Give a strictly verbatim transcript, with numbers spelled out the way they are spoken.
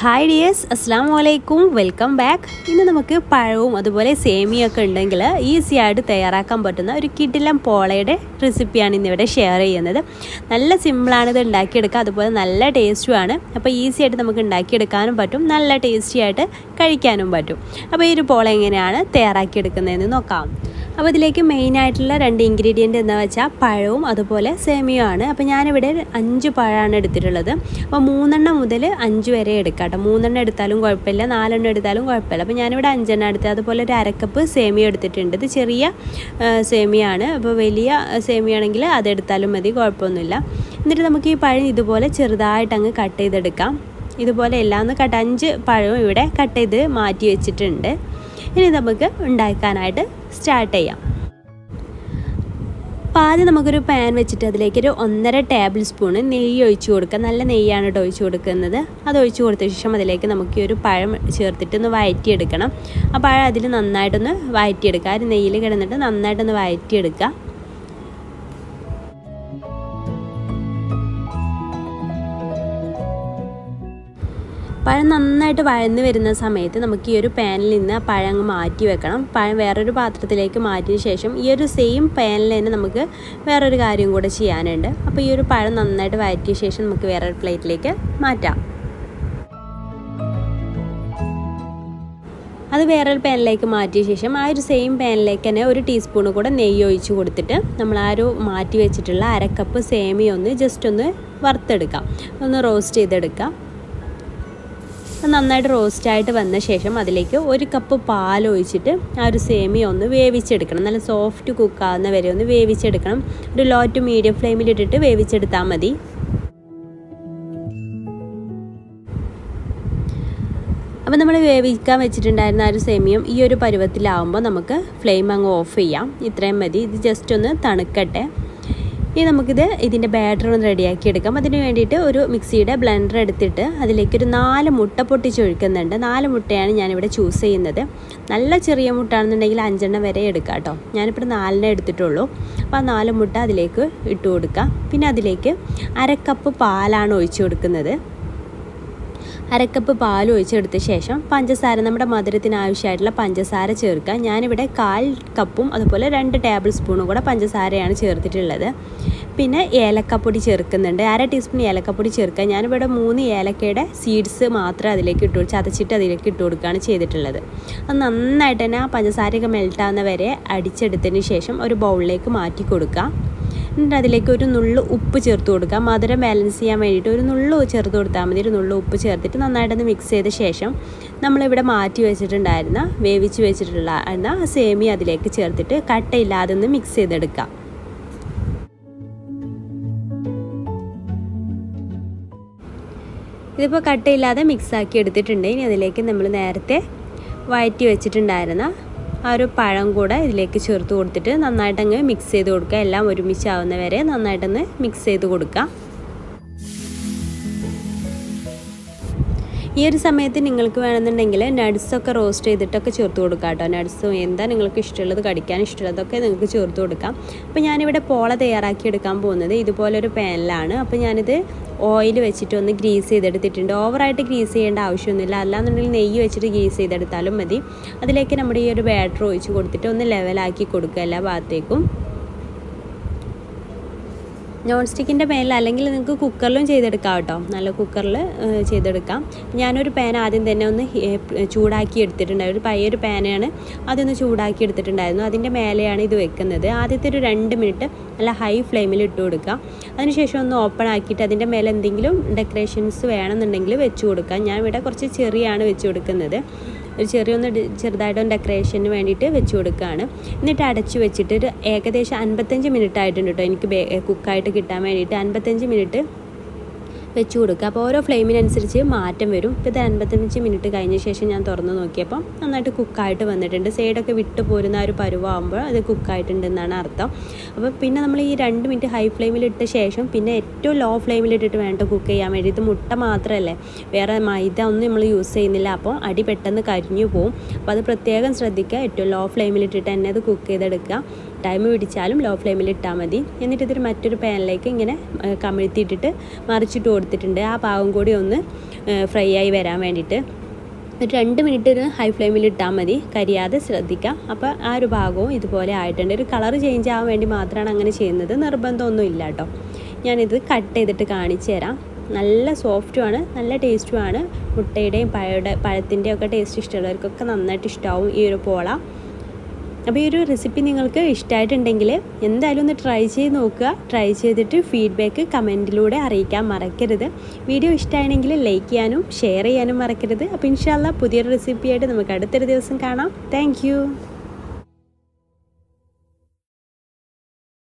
Hi dears, അസ്സാം വലൈക്കും, welcome back. ഇന്ന് നമുക്ക് പഴവും അതുപോലെ സേമിയൊക്കെ ഉണ്ടെങ്കിൽ ഈസി ആയിട്ട് തയ്യാറാക്കാൻ പറ്റുന്ന ഒരു കിടിലം പോളയുടെ റെസിപ്പിയാണ് ഇന്നിവിടെ ഷെയർ ചെയ്യുന്നത്. നല്ല സിമ്പിളാണിത് ഉണ്ടാക്കിയെടുക്കുക, അതുപോലെ നല്ല ടേസ്റ്റുമാണ്. അപ്പോൾ ഈസി ആയിട്ട് നമുക്ക് ഉണ്ടാക്കിയെടുക്കാനും പറ്റും, നല്ല ടേസ്റ്റി ആയിട്ട് കഴിക്കാനും പറ്റും. അപ്പോൾ ഈ ഒരു പോള എങ്ങനെയാണ് തയ്യാറാക്കിയെടുക്കുന്നതെന്ന് നോക്കാം. അപ്പോൾ ഇതിലേക്ക് മെയിനായിട്ടുള്ള രണ്ട് ഇൻഗ്രീഡിയൻറ്റ് എന്ന് വെച്ചാൽ പഴവും അതുപോലെ സേമിയമാണ്. അപ്പോൾ ഞാനിവിടെ അഞ്ച് പഴമാണ് എടുത്തിട്ടുള്ളത്. അപ്പോൾ മൂന്നെണ്ണം മുതൽ അഞ്ച് വരെ എടുക്കാം കേട്ടോ. മൂന്നെണ്ണം എടുത്താലും കുഴപ്പമില്ല, നാലെണ്ണം എടുത്താലും കുഴപ്പമില്ല. അപ്പോൾ ഞാനിവിടെ അഞ്ചെണ്ണം എടുത്തത്. അതുപോലെ ഒരു അരക്കപ്പ് സേമിയ എടുത്തിട്ടുണ്ട്. ഇത് ചെറിയ സേമിയാണ്. അപ്പോൾ വലിയ സേമിയാണെങ്കിൽ അതെടുത്താലും മതി, കുഴപ്പമൊന്നുമില്ല. എന്നിട്ട് നമുക്ക് ഈ പഴം ഇതുപോലെ ചെറുതായിട്ടങ്ങ് കട്ട് ചെയ്തെടുക്കാം. ഇതുപോലെ എല്ലാം കട്ട് അഞ്ച് പഴവും ഇവിടെ കട്ട് ചെയ്ത് മാറ്റി വെച്ചിട്ടുണ്ട്. ഇനി നമുക്ക് ഉണ്ടാക്കാനായിട്ട് സ്റ്റാർട്ട് ചെയ്യാം. അപ്പോൾ ആദ്യം നമുക്കൊരു പാൻ വെച്ചിട്ട് അതിലേക്ക് ഒരു ഒന്നര ടേബിൾ സ്പൂണ് നെയ്യ് ഒഴിച്ച് കൊടുക്കുക. നല്ല നെയ്യാണ് കേട്ടോ ഒഴിച്ച് കൊടുക്കുന്നത്. അത് ഒഴിച്ച് കൊടുത്ത ശേഷം അതിലേക്ക് നമുക്ക് ഈ ഒരു പഴം ചേർത്തിട്ടൊന്ന് വഴറ്റിയെടുക്കണം. ആ പഴം അതിൽ നന്നായിട്ടൊന്ന് വഴറ്റിയെടുക്കുക. ആ ഒരു നെയ്യിൽ കിടന്നിട്ട് നന്നായിട്ടൊന്ന് വഴറ്റിയെടുക്കുക. പഴം നന്നായിട്ട് വഴന്ന് വരുന്ന സമയത്ത് നമുക്ക് ഈ ഒരു പാനിൽ നിന്ന് ആ പഴം മാറ്റി വെക്കണം. പഴം വേറൊരു പാത്രത്തിലേക്ക് മാറ്റിയ ശേഷം ഈ ഒരു സെയിം പാനിൽ തന്നെ നമുക്ക് വേറൊരു കാര്യം കൂടെ ചെയ്യാനുണ്ട്. അപ്പോൾ ഈ ഒരു പഴം നന്നായിട്ട് വഴറ്റിയ ശേഷം നമുക്ക് വേറൊരു പ്ലേറ്റിലേക്ക് മാറ്റാം. അത് വേറൊരു പാനിലേക്ക് മാറ്റിയ ശേഷം ആ ഒരു സെയിം പാനിലേക്ക് തന്നെ ഒരു ടീസ്പൂണ് കൂടെ നെയ്യ് ഒഴിച്ച് കൊടുത്തിട്ട് നമ്മൾ ആ ഒരു മാറ്റി വെച്ചിട്ടുള്ള അരക്കപ്പ് സേമിയ ഒന്ന് ജസ്റ്റ് ഒന്ന് വറുത്തെടുക്കാം, ഒന്ന് റോസ്റ്റ് ചെയ്തെടുക്കാം. നന്നായിട്ട് റോസ്റ്റായിട്ട് വന്ന ശേഷം അതിലേക്ക് ഒരു കപ്പ് പാൽ ഒഴിച്ചിട്ട് ആ ഒരു സേമിയ ഒന്ന് വേവിച്ചെടുക്കണം. നല്ല സോഫ്റ്റ് കുക്കാവുന്ന വരെ ഒന്ന് വേവിച്ചെടുക്കണം. ഒരു ലോ ടു മീഡിയം ഫ്ലെയിമിലിട്ടിട്ട് വേവിച്ചെടുത്താൽ മതി. അപ്പോൾ നമ്മൾ വേവിക്കാൻ വെച്ചിട്ടുണ്ടായിരുന്ന ആ ഒരു സേമിയം ഈ ഒരു പരുവത്തിലാവുമ്പോൾ നമുക്ക് ഫ്ലെയിം അങ്ങ് ഓഫ് ചെയ്യാം. ഇത്രയും മതി, ഇത് ജസ്റ്റ് ഒന്ന് തണുക്കട്ടെ. ഇനി നമുക്കിത് ഇതിൻ്റെ ബാറ്റർ ഒന്ന് റെഡിയാക്കി എടുക്കാം. അതിന് വേണ്ടിയിട്ട് ഒരു മിക്സിയുടെ ബ്ലെൻഡർ എടുത്തിട്ട് അതിലേക്കൊരു നാല് മുട്ട പൊട്ടിച്ചൊഴിക്കുന്നുണ്ട്. നാല് മുട്ടയാണ് ഞാനിവിടെ ചൂസ് ചെയ്യുന്നത്. നല്ല ചെറിയ മുട്ട ആണെന്നുണ്ടെങ്കിൽ അഞ്ചെണ്ണം വരെ എടുക്കാം കേട്ടോ. ഞാനിപ്പോൾ നാലെണ്ണം എടുത്തിട്ടുള്ളൂ. അപ്പോൾ ആ നാല് മുട്ട അതിലേക്ക് ഇട്ട് കൊടുക്കാം. പിന്നെ അതിലേക്ക് അരക്കപ്പ് പാലാണ് ഒഴിച്ചു കൊടുക്കുന്നത്. അരക്കപ്പ് പാൽ ഒഴിച്ചെടുത്ത ശേഷം പഞ്ചസാര, നമ്മുടെ മധുരത്തിന് ആവശ്യമായിട്ടുള്ള പഞ്ചസാര ചേർക്കുക. ഞാനിവിടെ കാൽ കപ്പും അതുപോലെ രണ്ട് ടേബിൾ സ്പൂണും കൂടെ പഞ്ചസാരയാണ് ചേർത്തിട്ടുള്ളത്. പിന്നെ ഏലക്കപ്പൊടി ചേർക്കുന്നുണ്ട്, അര ടീസ്പൂൺ ഏലക്കപ്പൊടി ചേർക്കുക. ഞാനിവിടെ മൂന്ന് ഏലക്കയുടെ സീഡ്സ് മാത്രം അതിലേക്ക് ഇട്ടു ചതച്ചിട്ട് അതിലേക്ക് ഇട്ട് കൊടുക്കുകയാണ് ചെയ്തിട്ടുള്ളത്. അത് നന്നായിട്ട് തന്നെ ആ പഞ്ചസാരയൊക്കെ മെൽട്ടാവുന്ന വരെ അടിച്ചെടുത്തതിന് ശേഷം ഒരു ബൗളിലേക്ക് മാറ്റി കൊടുക്കുക. എന്നിട്ട് അതിലേക്ക് ഒരു നുള്ളു ഉപ്പ് ചേർത്ത് കൊടുക്കുക. മധുരം ബാലൻസ് ചെയ്യാൻ വേണ്ടിയിട്ട് ഒരു നുള്ളു ചേർത്ത് കൊടുത്താൽ മതി. ഒരു നുള്ളു ഉപ്പ് ചേർത്തിട്ട് നന്നായിട്ടൊന്ന് മിക്സ് ചെയ്ത ശേഷം നമ്മളിവിടെ മാറ്റി വെച്ചിട്ടുണ്ടായിരുന്ന വേവിച്ച് വെച്ചിട്ടുള്ള എന്ന സേമി അതിലേക്ക് ചേർത്തിട്ട് കട്ടയില്ലാതെ ഒന്ന് മിക്സ് ചെയ്തെടുക്കുക. ഇതിപ്പോൾ കട്ടയില്ലാതെ മിക്സാക്കി എടുത്തിട്ടുണ്ട്. ഇനി അതിലേക്ക് നമ്മൾ നേരത്തെ വഴറ്റി വെച്ചിട്ടുണ്ടായിരുന്ന ആ ഒരു പഴം കൂടെ ഇതിലേക്ക് ചേർത്ത് കൊടുത്തിട്ട് നന്നായിട്ടങ്ങ് മിക്സ് ചെയ്ത് കൊടുക്കുക. എല്ലാം ഒരുമിച്ചാവുന്ന വരെ നന്നായിട്ടൊന്ന് മിക്സ് ചെയ്ത് കൊടുക്കുക. ഈ ഒരു സമയത്ത് നിങ്ങൾക്ക് വേണമെന്നുണ്ടെങ്കിൽ നട്ട്സൊക്കെ റോസ്റ്റ് ചെയ്തിട്ടൊക്കെ ചേർത്ത് കൊടുക്കാം കേട്ടോ. നട്ട്സും എന്താ നിങ്ങൾക്ക് ഇഷ്ടമുള്ളത്, കടിക്കാൻ ഇഷ്ടമുള്ളതൊക്കെ നിങ്ങൾക്ക് ചേർത്ത് കൊടുക്കാം. അപ്പോൾ ഞാനിവിടെ പോള തയ്യാറാക്കി എടുക്കാൻ പോകുന്നത് ഇതുപോലൊരു പാനിലാണ്. അപ്പോൾ ഞാനിത് ഓയിൽ വെച്ചിട്ട് ഒന്ന് ഗ്രീസ് ചെയ്തെടുത്തിട്ടുണ്ട്. ഓവറായിട്ട് ഗ്രീസ് ചെയ്യേണ്ട ആവശ്യമൊന്നുമില്ല, അല്ലാന്നുണ്ടെങ്കിൽ നെയ്യ് വെച്ചിട്ട് ഗ്രീസ് ചെയ്തെടുത്താലും മതി. അതിലേക്ക് നമ്മുടെ ഈ ഒരു ബാറ്റർ ഒഴിച്ച് കൊടുത്തിട്ട് ഒന്ന് ലെവലാക്കി കൊടുക്കുക എല്ലാ ഭാഗത്തേക്കും. നോൺ സ്റ്റിക്കിൻ്റെ പാനിൽ അല്ലെങ്കിൽ നിങ്ങൾക്ക് കുക്കറിലും ചെയ്തെടുക്കാം കേട്ടോ. നല്ല കുക്കറിൽ ചെയ്തെടുക്കാം. ഞാനൊരു പാൻ ആദ്യം തന്നെ ഒന്ന് ചൂടാക്കി എടുത്തിട്ടുണ്ടായിരുന്നു. ഒരു പഴയൊരു പാനാണ്, അതൊന്ന് ചൂടാക്കി എടുത്തിട്ടുണ്ടായിരുന്നു. അതിൻ്റെ മേലെയാണ് ഇത് വെക്കുന്നത്. ആദ്യത്തെ ഒരു രണ്ട് മിനിറ്റ് നല്ല ഹൈ ഫ്ലെയിമിൽ ഇട്ട് കൊടുക്കാം. അതിനുശേഷം ഒന്ന് ഓപ്പൺ ആക്കിയിട്ട് അതിൻ്റെ മേലെ എന്തെങ്കിലും ഡെക്കറേഷൻസ് വേണമെന്നുണ്ടെങ്കിൽ വെച്ച് കൊടുക്കാം. ഞാൻ ഇവിടെ കുറച്ച് ചെറിയാണ് വെച്ച് കൊടുക്കുന്നത്. ഒരു ചെറിയൊന്ന് ചെറുതായിട്ടൊന്ന് ഡെക്കറേഷന് വേണ്ടിയിട്ട് വെച്ച് കൊടുക്കുകയാണ്. എന്നിട്ട് അടച്ചു വെച്ചിട്ട് ഒരു ഏകദേശം അൻപത്തഞ്ച് മിനിറ്റ് ആയിട്ടുണ്ട് കേട്ടോ എനിക്ക് കുക്കായിട്ട് കിട്ടാൻ വേണ്ടിയിട്ട്. അൻപത്തഞ്ച് മിനിറ്റ് വെച്ച് കൊടുക്കുക. അപ്പോൾ ഓരോ ഫ്ലെയിമിനനുസരിച്ച് മാറ്റം വരും. ഇപ്പോൾ ഇത് അൻപത്തഞ്ച് മിനിറ്റ് കഴിഞ്ഞ ശേഷം ഞാൻ തുറന്ന് നോക്കിയപ്പോൾ നന്നായിട്ട് കുക്കായിട്ട് വന്നിട്ടുണ്ട്. സൈഡൊക്കെ വിട്ട് പോരുന്ന ഒരു പരുവാകുമ്പോൾ അത് കുക്കായിട്ടുണ്ടെന്നാണ് അർത്ഥം. അപ്പോൾ പിന്നെ നമ്മൾ ഈ രണ്ട് മിനിറ്റ് ഹൈ ഫ്ലെയിമിലിട്ട ശേഷം പിന്നെ ഏറ്റവും ലോ ഫ്ലെയിമിലിട്ടിട്ട് വേണ്ട കുക്ക് ചെയ്യാൻ വേണ്ടി. ഇത് മുട്ട മാത്രമല്ലേ, വേറെ മൈദ ഒന്നും നമ്മൾ യൂസ് ചെയ്യുന്നില്ല. അപ്പോൾ അടി പെട്ടെന്ന് കരിഞ്ഞു പോവും. അപ്പോൾ അത് പ്രത്യേകം ശ്രദ്ധിക്കുക. ഏറ്റവും ലോ ഫ്ലെയിമിലിട്ടിട്ട് തന്നെ അത് കുക്ക് ചെയ്തെടുക്കുക. time പിടിച്ചാലും ലോ ഫ്ലെയിമിൽ ഇട്ടാൽ മതി. എന്നിട്ട് ഇതൊരു മറ്റൊരു പാനിലേക്ക് ഇങ്ങനെ കമിഴ്ത്തിയിട്ടിട്ട് മറിച്ചിട്ട് കൊടുത്തിട്ടുണ്ട്. ആ പാകം കൂടി ഒന്ന് ഫ്രൈ ആയി വരാൻ വേണ്ടിയിട്ട് ഒരു രണ്ട് മിനിറ്റ് ഒരു ഹൈ ഫ്ലെയിമിൽ ഇട്ടാൽ മതി, കരിയാതെ ശ്രദ്ധിക്കാം. അപ്പോൾ ആ ഒരു ഭാഗവും ഇതുപോലെ ആയിട്ടുണ്ട്. ഒരു കളർ ചേഞ്ച് ആവാൻ വേണ്ടി മാത്രമാണ് അങ്ങനെ ചെയ്യുന്നത്, നിർബന്ധമൊന്നും ഇല്ല കേട്ടോ. ഞാനിത് കട്ട് ചെയ്തിട്ട് കാണിച്ചു തരാം. നല്ല സോഫ്റ്റുമാണ്, നല്ല ടേസ്റ്റുമാണ്. മുട്ടയുടെയും പഴയുടെ പഴത്തിൻ്റെയും ഒക്കെ ടേസ്റ്റ് ഇഷ്ടമുള്ളവർക്കൊക്കെ നന്നായിട്ട് ഇഷ്ടമാവും ഈ ഒരു പോള. അപ്പോൾ ഈ ഒരു റെസിപ്പി നിങ്ങൾക്ക് ഇഷ്ടമായിട്ടുണ്ടെങ്കിൽ എന്തായാലും ഒന്ന് ട്രൈ ചെയ്ത് നോക്കുക. ട്രൈ ചെയ്തിട്ട് ഫീഡ്ബാക്ക് കമൻറ്റിലൂടെ അറിയിക്കാൻ മറക്കരുത്. വീഡിയോ ഇഷ്ടമാണെങ്കിൽ ലൈക്ക് ചെയ്യാനും ഷെയർ ചെയ്യാനും മറക്കരുത്. അപ്പോൾ ഇൻഷാ അല്ലാഹ് പുതിയൊരു റെസിപ്പിയായിട്ട് നമുക്ക് അടുത്തൊരു ദിവസം കാണാം. Thank U.